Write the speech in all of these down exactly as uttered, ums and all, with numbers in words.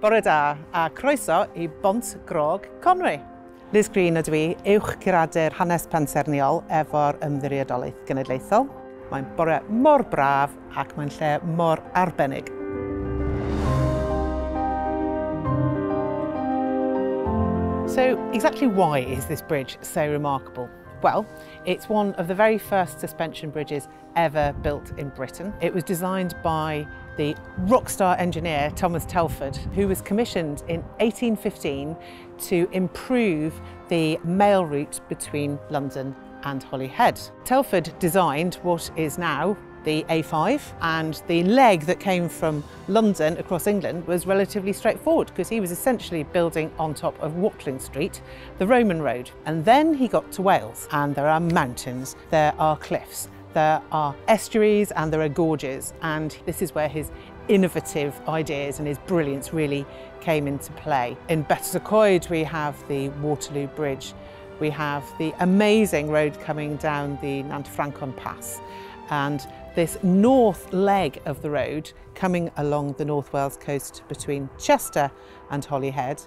Bore da a croeso I Bont Grog Conwy. Liz Green ydw i, uwch curadur hanes pensaerniol efo'r ymddiriedolaeth genedlaethol. Mae'n bore mor braf ac mae'n lle mor arbennig. So exactly why is this bridge so remarkable? Well, it's one of the very first suspension bridges ever built in Britain. It was designed by the rock star engineer Thomas Telford, who was commissioned in eighteen fifteen to improve the mail route between London and Holyhead. Telford designed what is now the A five, and the leg that came from London across England was relatively straightforward because he was essentially building on top of Watling Street, the Roman road. And then he got to Wales, and there are mountains, there are cliffs, there are estuaries and there are gorges, and this is where his innovative ideas and his brilliance really came into play. In Bethesda we have the Waterloo Bridge, we have the amazing road coming down the Nantafrancon Pass, and this north leg of the road coming along the North Wales coast between Chester and Holyhead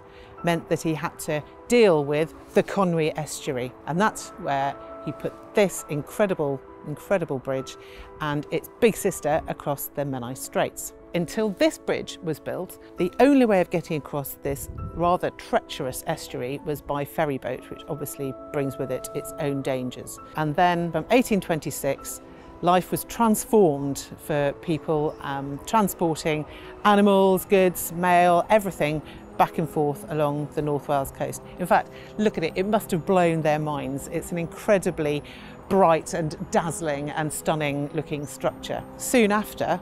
meant that he had to deal with the Conwy Estuary, and that's where he put this incredible incredible bridge and its big sister across the Menai Straits. Until this bridge was built, the only way of getting across this rather treacherous estuary was by ferry boat, which obviously brings with it its own dangers. And then from eighteen twenty-six, life was transformed for people um, transporting animals, goods, mail, everything back and forth along the North Wales coast. In fact, look at it, it must have blown their minds. It's an incredibly bright and dazzling and stunning looking structure. Soon after,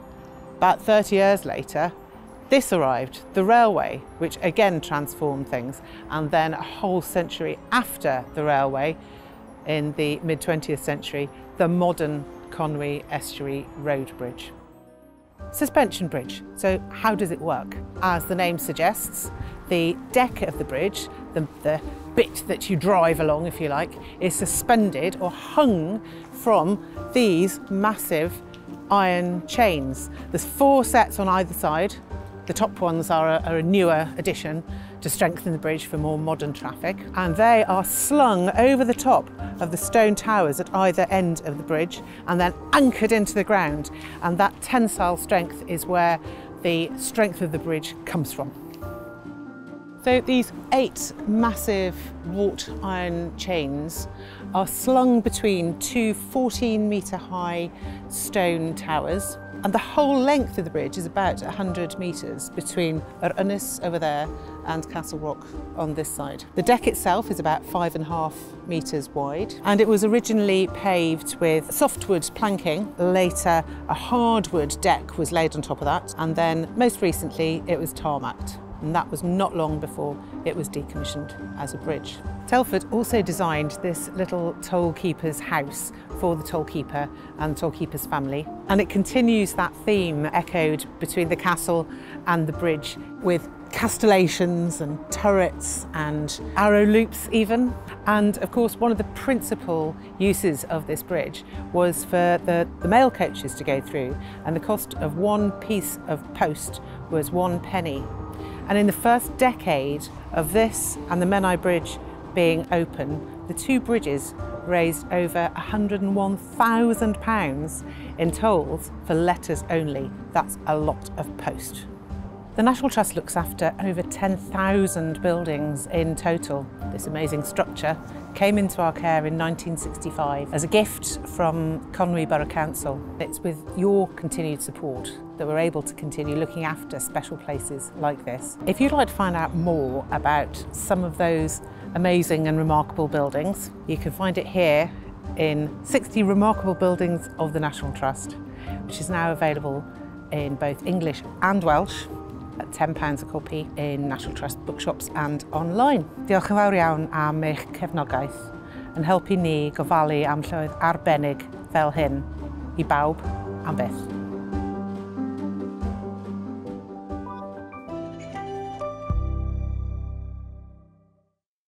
about thirty years later, this arrived, the railway, which again transformed things. And then a whole century after the railway, in the mid twentieth century, the modern Conwy Estuary Road Bridge. Suspension bridge, so how does it work? As the name suggests, the deck of the bridge, the, the bit that you drive along, if you like, is suspended or hung from these massive iron chains. There's four sets on either side. The top ones are a, are a newer addition to strengthen the bridge for more modern traffic, and they are slung over the top of the stone towers at either end of the bridge and then anchored into the ground, and that tensile strength is where the strength of the bridge comes from. So these eight massive wrought iron chains are slung between two fourteen metre high stone towers, and the whole length of the bridge is about one hundred metres between Yr Ynys over there and Castle Rock on this side. The deck itself is about five and a half metres wide, and it was originally paved with softwood planking. Later, a hardwood deck was laid on top of that, and then most recently it was tarmacked. And that was not long before it was decommissioned as a bridge. Telford also designed this little tollkeeper's house for the tollkeeper and tollkeeper's family, and it continues that theme echoed between the castle and the bridge with castellations and turrets and arrow loops even. And of course one of the principal uses of this bridge was for the, the mail coaches to go through, and the cost of one piece of post was one penny. And in the first decade of this and the Menai Bridge being open, the two bridges raised over one hundred and one thousand pounds in tolls for letters only. That's a lot of post. The National Trust looks after over ten thousand buildings in total. This amazing structure came into our care in nineteen sixty-five as a gift from Conwy Borough Council. It's with your continued support that we're able to continue looking after special places like this. If you'd like to find out more about some of those amazing and remarkable buildings, you can find it here in sixty Remarkable Buildings of the National Trust, which is now available in both English and Welsh, at ten pounds a copy in National Trust bookshops and online. Diolch yn fawr iawn am eich cefnogaeth yn helpu ni gofalu am llywedd arbennig fel hyn i bawb am byth.